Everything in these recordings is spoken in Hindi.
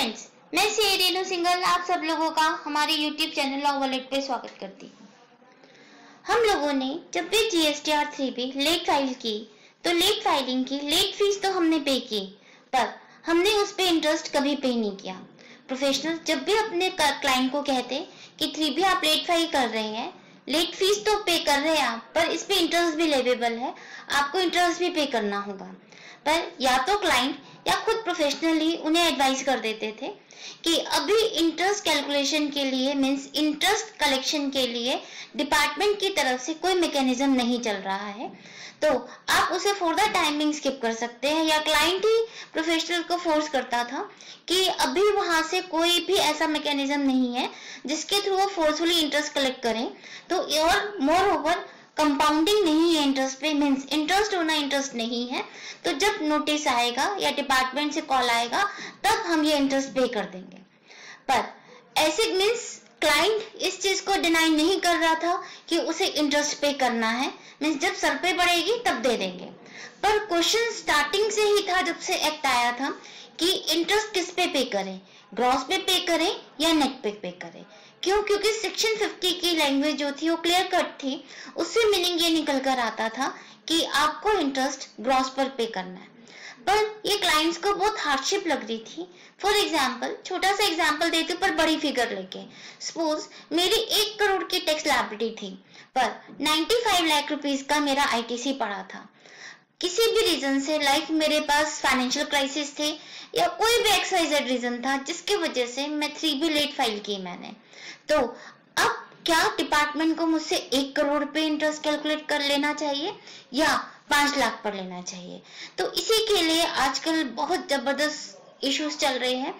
फ्रेंड्स, मैं सीए रेणु सिंघल आप सब लोगों का हमारे YouTube चैनल लॉ वॉलेट पे स्वागत करती हूँ। हम लोगों ने जब भी GSTR 3B लेट फाइल की तो लेट फाइलिंग की लेट फीस तो हमने पे की, पर हमने उस पे इंटरेस्ट कभी पे नहीं किया। प्रोफेशनल जब भी अपने क्लाइंट को कहते कि 3B आप लेट फाइल कर रहे हैं, लेट फीस तो पे कर रहे हैं आप, पर इस पे इंटरेस्ट भी लेवेबल है, आपको इंटरेस्ट भी पे करना होगा, पर या तो क्लाइंट या खुद प्रोफेशनली उन्हें एडवाइस कर देते थे कि अभी इंटरेस्ट कैलकुलेशन के लिए मीन्स इंटरेस्ट कलेक्शन के लिए डिपार्टमेंट की तरफ से कोई मैकेनिज्म नहीं चल रहा है, तो आप उसे फॉर द टाइमिंग स्किप कर सकते हैं। या क्लाइंट ही प्रोफेशनल को फोर्स करता था कि अभी वहां से कोई भी ऐसा मैकेनिज्म नहीं है जिसके थ्रू वो फोर्सफुली इंटरेस्ट कलेक्ट करें, तो और मोर ओवर कंपाउंडिंग नहीं है इंटरेस्ट पे, मीन्स इंटरेस्ट होना इंटरेस्ट नहीं है, तो जब नोटिस आएगा या डिपार्टमेंट से कॉल आएगा तब हम ये इंटरेस्ट पे कर देंगे। पर ऐसे मीन्स क्लाइंट इस चीज को डिनाई नहीं कर रहा था कि उसे इंटरेस्ट पे करना है, मीन्स जब सर पे पड़ेगी तब दे देंगे। पर क्वेश्चन स्टार्टिंग से ही था, जब से एक्ट आया था, कि इंटरेस्ट किस पे पे करें, ग्रॉस पे पे करें या नेट पे पे करें। क्यों? क्योंकि सेक्शन 50 की लैंग्वेज जो थी वो क्लियर कट थी, उससे मीनिंग ये निकल कर आता था कि आपको इंटरेस्ट ग्रॉस पर पे करना है। पर ये क्लाइंट्स को बहुत हार्डशिप लग रही थी। फॉर एग्जाम्पल, छोटा सा एग्जाम्पल देती हूँ पर बड़ी फिगर लेके। सपोज मेरी 1 करोड़ की टैक्स लायबिलिटी थी, पर 95 लाख रुपीज का मेरा ITC पड़ा था। किसी भी रीजन से, लाइक मेरे पास फाइनेंशियल क्राइसिस थे या कोई भी XYZ रीजन था जिसके वजह से मैं 3B लेट फाइल की मैंने, तो अब क्या डिपार्टमेंट को मुझसे 1 करोड़ पे इंटरेस्ट कैलकुलेट कर लेना चाहिए या 5 लाख पर लेना चाहिए? तो इसी के लिए आजकल बहुत जबरदस्त इश्यूज चल रहे हैं।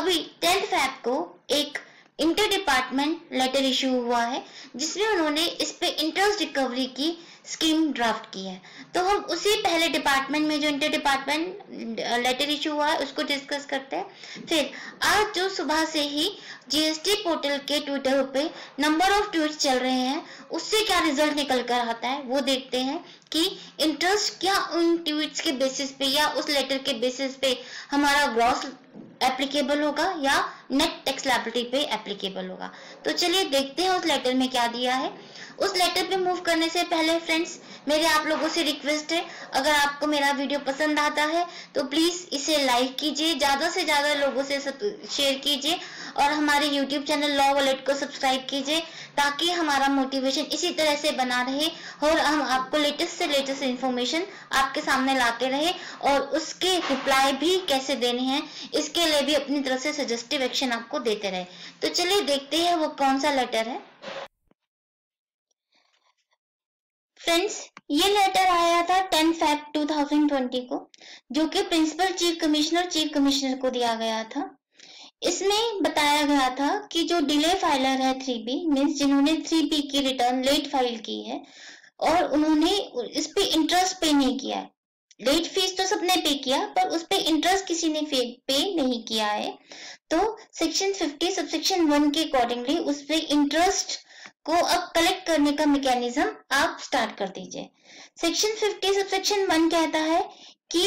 अभी 10 फैब को एक इंटर डिपार्टमेंट लेटर इश्यू हुआ है जिसमें उन्होंने इस पे इंटरेस्ट रिकवरी की स्कीम ड्राफ्ट की है, तो हम उसी पहले डिपार्टमेंट में जो इंटर डिपार्टमेंट लेटर इश्यू हुआ है उसको डिस्कस करते हैं। फिर आज जो सुबह से ही GST पोर्टल के ट्विटर पे नंबर ऑफ ट्वीट चल रहे हैं, उससे क्या रिजल्ट निकल कर आता है वो देखते हैं कि इंटरेस्ट क्या उन ट्वीट्स के बेसिस पे या उस लेटर के बेसिस पे हमारा ग्रॉस एप्लीकेबल होगा या नेट टैक्स लायबिलिटी पे एप्लीकेबल होगा। तो चलिए देखते हैं उस लेटर में क्या दिया है। उस लेटर पे मूव करने से पहले फ्रेंड्स, मेरे आप लोगों से रिक्वेस्ट है, अगर आपको मेरा वीडियो पसंद आता है तो प्लीज इसे लाइक कीजिए, ज्यादा से ज्यादा लोगों से शेयर कीजिए और हमारे YouTube चैनल लॉ वॉलेट को सब्सक्राइब कीजिए, ताकि हमारा मोटिवेशन इसी तरह से बना रहे और हम आपको लेटेस्ट से लेटेस्ट इन्फॉर्मेशन आपके सामने लाते रहे, और उसके रिप्लाई भी कैसे देने हैं इसके लिए भी अपनी तरफ से सजेस्टिव एक्शन आपको देते रहे। तो चलिए देखते हैं वो कौन सा लेटर है। फ्रेंड्स, ये लेटर आया था 10 फरवरी 2020 को, जो कि प्रिंसिपल चीफ कमिश्नर को दिया गया था। इसमें बताया गया था कि जो डिले फाइलर है 3B, मीन्स जिन्होंने 3B की रिटर्न लेट फाइल की है और उन्होंने इस पे इंटरेस्ट पे नहीं किया है, लेट फीस तो सबने पे किया पर उस पे इंटरेस्ट किसी ने पे नहीं किया है, तो सेक्शन 50 सबसेक्शन 1 के अकॉर्डिंगली उस पे इंटरेस्ट को अब कलेक्ट करने का मैकेनिज्म आप स्टार्ट कर दीजिए। सेक्शन 50 सबसेक्शन 1 कहता है कि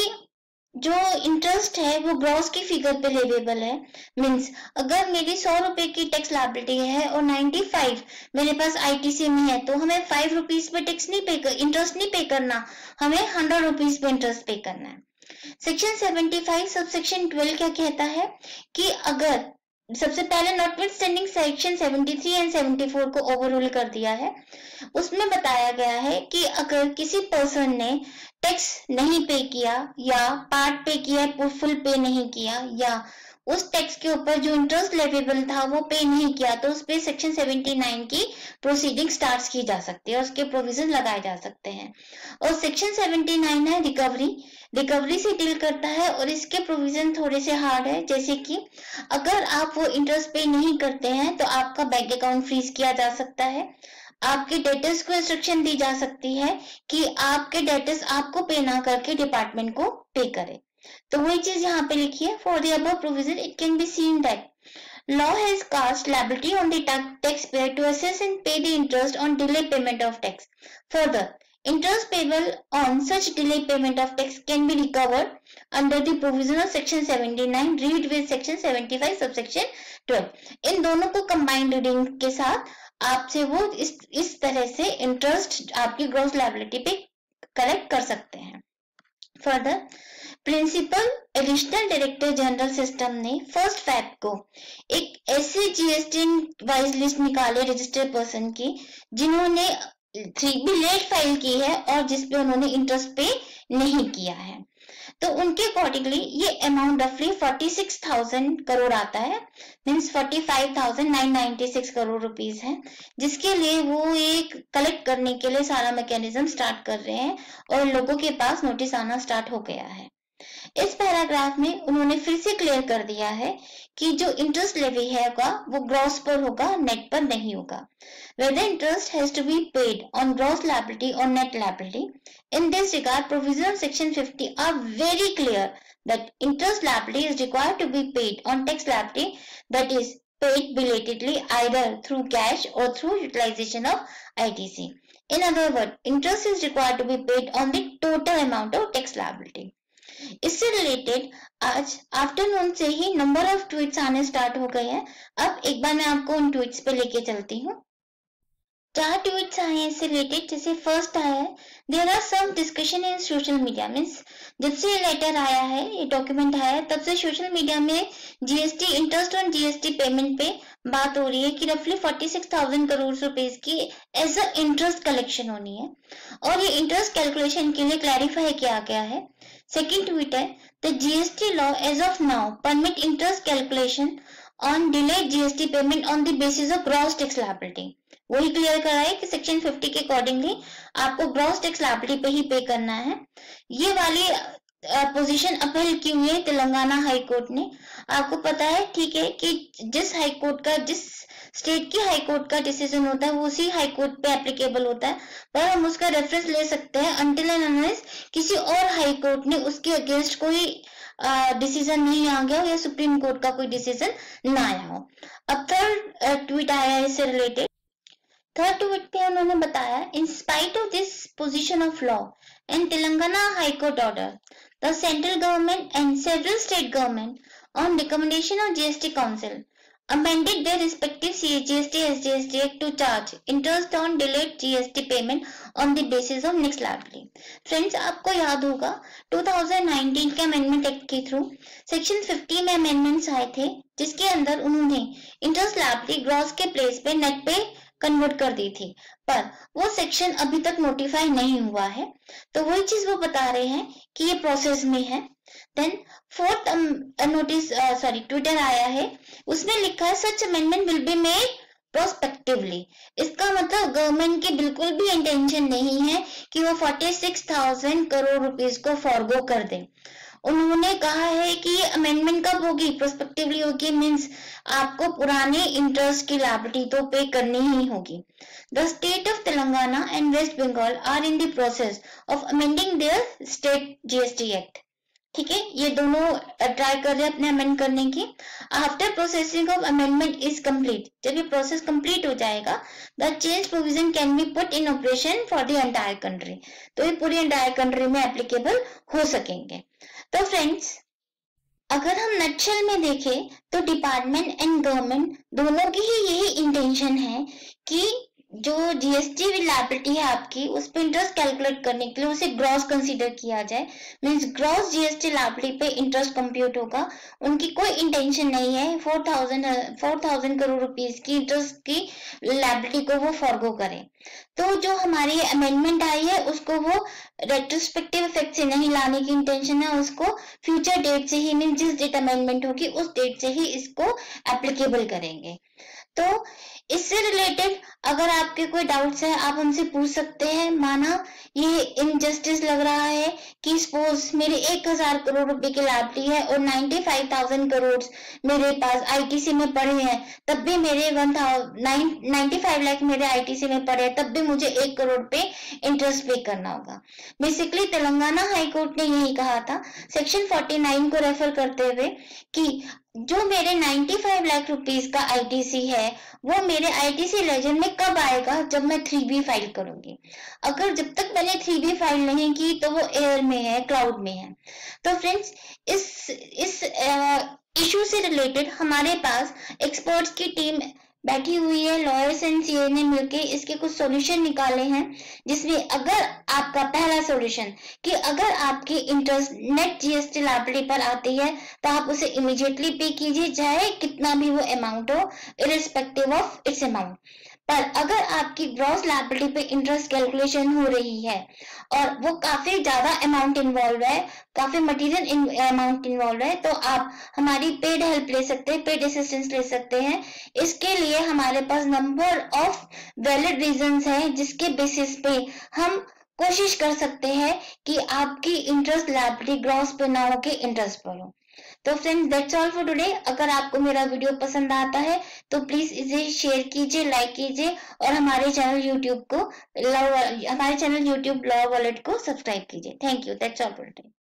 जो इंटरेस्ट है वो ग्रॉस की फिगर पे लेवेबल है, मीन्स अगर मेरी 100 रुपए की टैक्स लायबिलिटी है और 95 मेरे पास ITC में है, तो हमें 5 रुपीज पे टैक्स नहीं पे इंटरेस्ट नहीं पे करना, हमें 100 रुपीज पे इंटरेस्ट पे करना है। सेक्शन 75 सबसेक्शन 12 क्या कहता है कि अगर सबसे पहले नॉटविथस्टैंडिंग सेक्शन 73 एंड 74 को ओवररूल कर दिया है, उसमें बताया गया है कि अगर किसी पर्सन ने टैक्स नहीं पे किया या पार्ट पे किया पर फुल पे नहीं किया या उस टैक्स के ऊपर जो इंटरेस्ट लेवेबल था वो पे नहीं किया, तो उस पे सेक्शन 79 की प्रोसीडिंग स्टार्ट की जा सकती है और उसके प्रोविजन लगाए जा सकते हैं। और सेक्शन 79 है रिकवरी से डील करता है और इसके प्रोविजन थोड़े से हार्ड है, जैसे कि अगर आप वो इंटरेस्ट पे नहीं करते हैं तो आपका बैंक अकाउंट फ्रीज किया जा सकता है, आपके डेटर्स को इंस्ट्रक्शन दी जा सकती है कि आपके डेटर्स आपको पे ना करके डिपार्टमेंट को पे करें। तो वही चीज यहाँ पे लिखी है, for the above provision it can be seen that law has cast liability on the taxpayer to assess and pay the interest on delay payment of tax. Further, interest payable on such delay payment of tax can be recovered under the provision of Section 79 read with Section 75 subsection 12। इन दोनों को कंबाइंड रीडिंग के साथ आपसे वो इस तरह से इंटरेस्ट आपकी ग्रॉस लायबिलिटी पे कलेक्ट कर सकते हैं। Further principal additional director general system ने फर्स्ट फैक्ट को एक ऐसे जीएसटी वाइज लिस्ट निकाले रजिस्टर्ड पर्सन की जिन्होंने 3B लेट फाइल की है और जिसपे उन्होंने इंटरेस्ट पे नहीं किया है, तो उनके अकॉर्डिंगली ये अमाउंट रफली 46,000 करोड़ आता है, मीन्स 45,996 करोड़ रुपीस है, जिसके लिए वो एक कलेक्ट करने के लिए सारा मैकेनिज्म स्टार्ट कर रहे हैं और लोगों के पास नोटिस आना स्टार्ट हो गया है। इस पैराग्राफ में उन्होंने फिर से क्लियर कर दिया है कि जो इंटरेस्ट लेवी है वो ग्रॉस पर होगा, नेट पर नहीं होगा। Whether interest has to be paid on gross liability or net liability, in this regard, provisions of Section 50 are very clear that interest liability is required to be paid on tax liability that is paid belatedly either through cash or through utilization of ITC. In other words, interest is required to be paid on the total amount of tax liability. इससे रिलेटेड आज आफ्टरनून से ही नंबर ऑफ ट्वीट्स आने स्टार्ट हो गए हैं। अब एक बार मैं आपको उन ट्वीट्स पे लेके चलती हूँ। 4 ट्वीट्स आए हैं इससे रिलेटेड। जैसे फर्स्ट आया है there are some discussion in social media, means जब से ये लेटर आया है, ये डॉक्यूमेंट आया है, तब से सोशल मीडिया में GST interest on GST payment पे बात हो रही है कि रफली 46,000 करोड़ रुपीज की एज अ इंटरेस्ट कलेक्शन होनी है और ये इंटरेस्ट कैलकुलेशन के लिए क्लैरिफाई किया गया है। Second tweet है, the GST law as of now permit interest calculation on delayed GST payment on the basis of gross tax liability। वही क्लियर करा है कि सेक्शन 50 के अकॉर्डिंगली आपको ग्रॉस टैक्स लायबिलिटी पे ही पे करना है। ये वाली पोजीशन अपील की हुई है तेलंगाना हाई कोर्ट ने। आपको पता है, ठीक है, कि जिस स्टेट की हाई कोर्ट का डिसीजन होता है वो उसी हाई कोर्ट पे एप्लीकेबल होता है, पर हम उसका रेफरेंस ले सकते हैं अनटिल एंड अनलेस किसी और हाई कोर्ट ने उसके अगेंस्ट कोई डिसीजन नहीं आ गया हो या सुप्रीम कोर्ट का कोई डिसीजन ना आया हो। अब थर्ड ट्वीट आया है इससे रिलेटेड। थर्ड ट्वीट पे उन्होंने बताया, in spite of this position of law and Telangana high court order, the central government and several state government on recommendation of GST Council amended their respective CGST SGST Act to charge interest on delayed GST payment on the basis of net liability। Friends, आपको याद होगा 2019 के अमेंडमेंट एक्ट के थ्रू सेक्शन 50 में अमेंडमेंट्स आए थे जिसके अंदर उन्होंने इंटरेस्ट लायबिलिटी ग्रॉस के प्लेस पे नेट पे कन्वर्ट कर दी थी, पर वो सेक्शन अभी तक नोटिफाई नहीं हुआ है, तो वही चीज वो बता रहे हैं कि ये प्रोसेस में है। Then fourth notice sorry Twitter आया है, उसमें लिखा है such amendment will be made prospectively. इसका मतलब गवर्नमेंट की बिल्कुल भी इंटेंशन नहीं है कि वो 46,000 करोड़ रुपीस को फॉरगो कर दे। उन्होंने कहा है कि ये अमेंडमेंट कब होगी, प्रोस्पेक्टिवली होगी, मीन्स आपको पुराने इंटरेस्ट की लायबिलिटी तो पे करनी ही होगी। The state of Telangana and waste Bengal are in the process of amending their state GST act. ठीक है, ये दोनों ट्राई कर रहे हैं अपने अमेंड करने की। After processing of amendment is complete, जब ये प्रोसेस कंप्लीट हो जाएगा the change provision can be put in operation for the entire country, तो ये पूरी एंटायर कंट्री में एप्लीकेबल हो सकेंगे। तो फ्रेंड्स, अगर हम नक्शल में देखें तो डिपार्टमेंट एंड गवर्नमेंट दोनों की ही यही इंटेंशन है कि जो जीएसटी लायबिलिटी है आपकी उस पर इंटरेस्ट कैलकुलेट करने के लिए उसे ग्रॉस कंसीडर किया जाए, मींस ग्रॉस जीएसटी लायबिलिटी पे इंटरेस्ट कंप्यूट होगा। उनकी कोई इंटेंशन नहीं है 4,000 करोड़ रुपीस की इंटरेस्ट की लायबिलिटी को वो फॉरगो करें। तो जो हमारी अमेंडमेंट आई है उसको वो रेट्रोस्पेक्टिव इफेक्ट से नहीं लाने की इंटेंशन है, उसको फ्यूचर डेट से ही, मीन्स जिस डेट अमेंडमेंट होगी उस डेट से ही इसको एप्लीकेबल करेंगे। तो इससे रिलेटेड अगर आपके कोई डाउट्स है आप हमसे पूछ सकते हैं। माना ये इनजस्टिस लग रहा है कि सपोज मेरे 1,000 करोड़ रुपए की लायबिलिटी है और 95,000 करोड़ मेरे पास आईटीसी में पड़े हैं, तब भी मेरे 95 लाख मेरे आईटीसी में पड़े हैं, तब भी मुझे 1 करोड़ पे इंटरेस्ट पे करना होगा। बेसिकली तेलंगाना हाईकोर्ट ने यही कहा था सेक्शन 49 को रेफर करते हुए कि जो मेरे 95 लाख रुपीस का आईटीसी है वो मेरे आईटीसी लेजर में कब आएगा? जब मैं 3B फाइल करूंगी। अगर जब तक मैंने 3B फाइल नहीं की तो वो एयर में है, क्लाउड में है। तो फ्रेंड्स, इस इशू से रिलेटेड हमारे पास एक्सपर्ट्स की टीम बैठी हुई है। लॉयर्स एंड सीए ने मिलकर इसके कुछ सॉल्यूशन निकाले हैं, जिसमें अगर आपका पहला सॉल्यूशन कि अगर आपकी इंटरेस्ट नेट जीएसटी लायबिलिटी पर आती है तो आप उसे इमीडिएटली पे कीजिए, चाहे कितना भी वो अमाउंट हो, इररिस्पेक्टिव ऑफ इट्स अमाउंट। पर अगर आपकी ग्रॉस लायबिलिटी पे इंटरेस्ट कैलकुलेशन हो रही है और वो काफी ज्यादा अमाउंट इन्वॉल्व है, काफी मटीरियल अमाउंट इन्वॉल्व है, तो आप हमारी पेड हेल्प ले सकते हैं, पेड असिस्टेंस ले सकते हैं। इसके लिए हमारे पास नंबर ऑफ वैलिड रीजंस हैं जिसके बेसिस पे हम कोशिश कर सकते हैं कि आपकी इंटरेस्ट लायबिलिटी ग्रॉस पे ना हो के इंटरेस्ट पर हो। तो friends, that's all for today. अगर आपको मेरा वीडियो पसंद आता है तो प्लीज इसे शेयर कीजिए, लाइक कीजिए और हमारे चैनल YouTube लॉ वॉलेट को सब्सक्राइब कीजिए। Thank you. That's all for today.